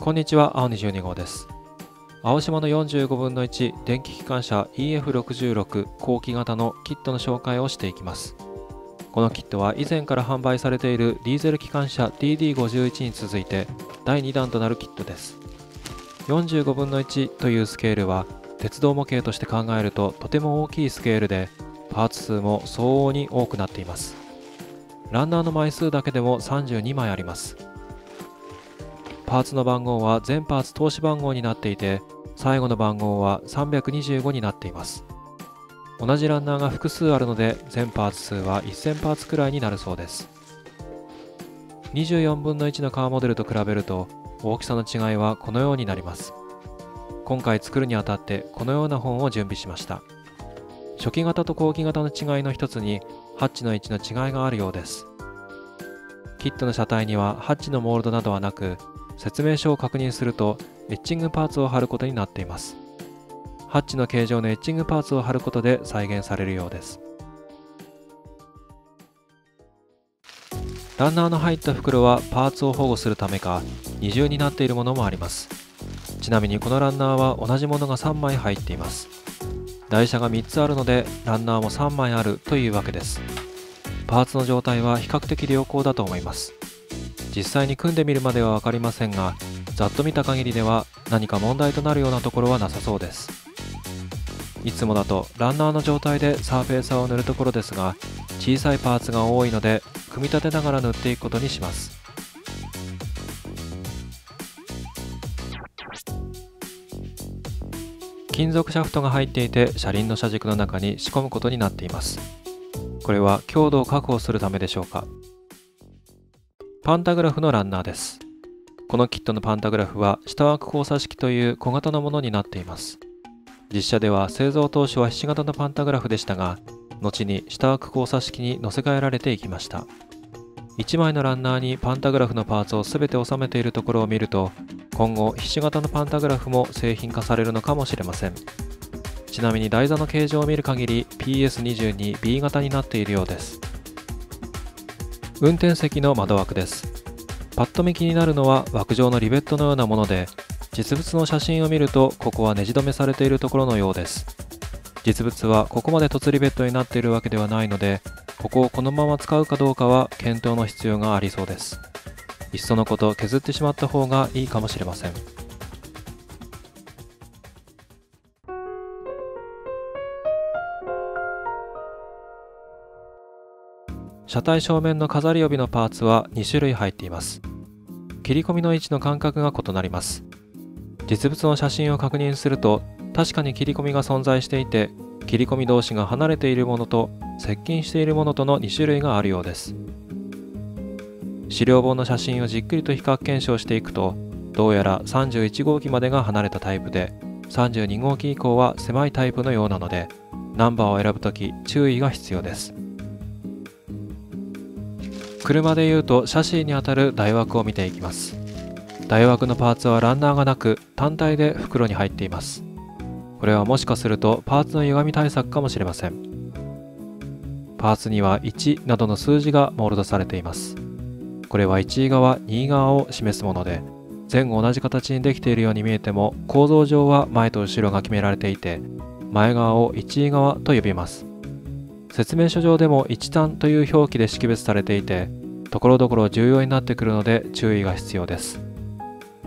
こんにちは、青22号です。青島の45分の1電気機関車 EF66 後期型のキットの紹介をしていきます。このキットは以前から販売されているディーゼル機関車 DD51 に続いて第2弾となるキットです。45分の1というスケールは鉄道模型として考えるととても大きいスケールで、パーツ数も相応に多くなっています。ランナーの枚数だけでも32枚あります。パーツの番号は全パーツ通し番号になっていて、最後の番号は325になっています。同じランナーが複数あるので、全パーツ数は1000パーツくらいになるそうです。24分の1のカーモデルと比べると大きさの違いはこのようになります。今回作るにあたってこのような本を準備しました。初期型と後期型の違いの一つにハッチの位置の違いがあるようです。キットの車体にはハッチのモールドなどはなく、説明書を確認するとエッチングパーツを貼ることになっています。ハッチの形状のエッチングパーツを貼ることで再現されるようです。ランナーの入った袋はパーツを保護するためか二重になっているものもあります。ちなみにこのランナーは同じものが3枚入っています。台車が3つあるのでランナーも3枚あるというわけです。パーツの状態は比較的良好だと思います。実際に組んでみるまでは分かりませんが、ざっと見た限りでは何か問題となるようなところはなさそうです。いつもだとランナーの状態でサーフェイサーを塗るところですが、小さいパーツが多いので組み立てながら塗っていくことにします。金属シャフトが入っていて、車輪の車軸の中に仕込むことになっています。これは強度を確保するためでしょうか。パンタグラフのランナーです。このキットのパンタグラフは下枠交差式という小型のものになっています。実車では製造当初はひし形のパンタグラフでしたが、後に下枠交差式に乗せ替えられていきました。1枚のランナーにパンタグラフのパーツを全て収めているところを見ると、今後ひし形のパンタグラフも製品化されるのかもしれません。ちなみに台座の形状を見る限り PS22B 型になっているようです。運転席の窓枠です。パッと見気になるのは枠状のリベットのようなもので、実物の写真を見るとここはネジ止めされているところのようです。実物はここまで凸リベットになっているわけではないので、ここをこのまま使うかどうかは検討の必要がありそうです。いっそのこと削ってしまった方がいいかもしれません。車体正面の飾り帯のパーツは2種類入っています。切り込みの位置の間隔が異なります。実物の写真を確認すると確かに切り込みが存在していて、切り込み同士が離れているものと接近しているものとの2種類があるようです。資料本の写真をじっくりと比較検証していくと、どうやら31号機までが離れたタイプで、32号機以降は狭いタイプのようなので、ナンバーを選ぶとき注意が必要です。車でいうとシャシーにあたる台枠を見ていきます。台枠のパーツはランナーがなく単体で袋に入っています。これはもしかするとパーツの歪み対策かもしれません。パーツには1などの数字がモールドされています。これは1側2側を示すもので、前後同じ形にできているように見えても、構造上は前と後ろが決められていて、前側を1側と呼びます。説明書上でも1単という表記で識別されていて、ところどころ重要になってくるので注意が必要です。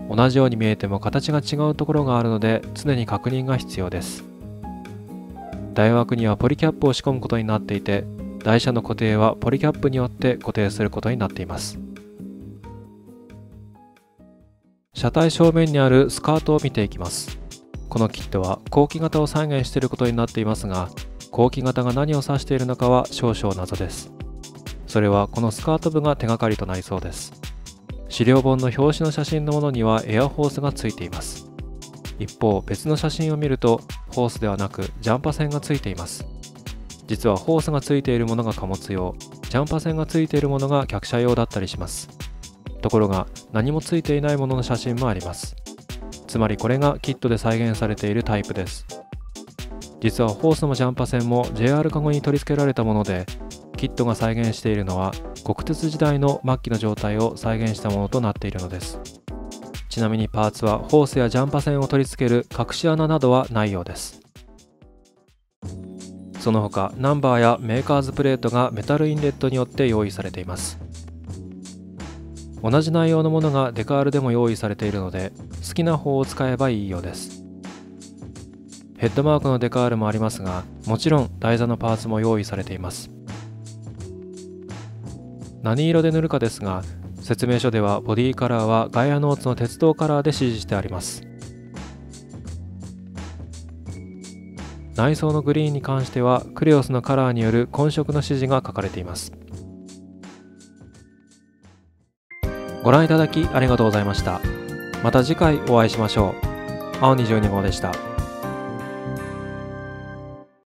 同じように見えても形が違うところがあるので常に確認が必要です。台枠にはポリキャップを仕込むことになっていて、台車の固定はポリキャップによって固定することになっています。車体正面にあるスカートを見ていきます。このキットは後期型を再現していることになっていますが、後期型が何を指しているのかは少々謎です。それはこのスカート部が手がかりとなりそうです。資料本の表紙の写真のものにはエアホースがついています。一方、別の写真を見るとホースではなくジャンパ線がついています。実はホースがついているものが貨物用、ジャンパ線がついているものが客車用だったりします。ところが何もついていないものの写真もあります。つまりこれがキットで再現されているタイプです。実はホースもジャンパ線も JR カゴに取り付けられたもので、キットが再現しているのは国鉄時代の末期の状態を再現したものとなっているのです。ちなみにパーツはホースやジャンパ線を取り付ける隠し穴などはないようです。その他ナンバーやメーカーズプレートがメタルインレットによって用意されています。同じ内容のものがデカールでも用意されているので好きな方を使えばいいようです。ヘッドマークのデカールもありますが、もちろん台座のパーツも用意されています。何色で塗るかですが、説明書ではボディカラーはガイアノーツの鉄道カラーで指示してあります。内装のグリーンに関してはクレオスのカラーによる混色の指示が書かれています。ご覧いただきありがとうございました。また次回お会いしましょう。青22号でした。